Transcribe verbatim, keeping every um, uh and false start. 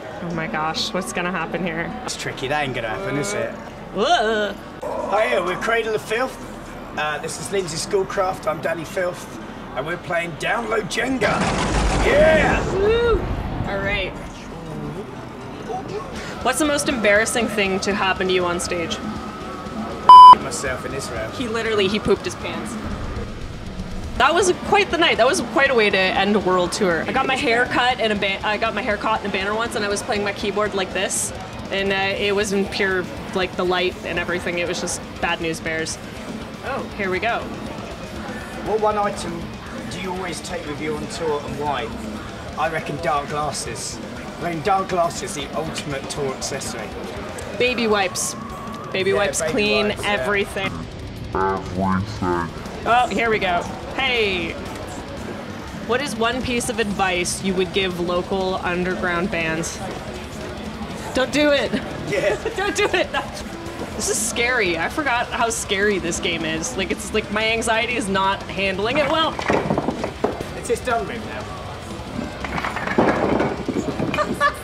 Oh my gosh, what's gonna happen here? That's tricky, that ain't gonna happen, is it? Ugh. Hiya, we're Cradle of Filth. Uh, this is Lindsay Schoolcraft, I'm Dani Filth, and we're playing Download Jenga. Yeah! Woo! Alright. What's the most embarrassing thing to happen to you on stage? Myself in Israel. He literally, he pooped his pants. That was quite the night. That was quite a way to end a world tour. I got my hair cut and a ban I got my hair caught in a banner once, and I was playing my keyboard like this, and uh, it was in pure like the light and everything. It was just bad news bears. Oh, here we go. What one item do you always take with you on tour, and why? I reckon dark glasses. I mean, dark glasses is the ultimate tour accessory. Baby wipes. Baby yeah, wipes baby clean wipes, everything. Yeah. Oh, here we go. Hey, what is one piece of advice you would give local underground bands? Don't do it. Yeah. Don't do it. This is scary. I forgot how scary this game is. Like, it's like my anxiety is not handling it well. It's just done with now.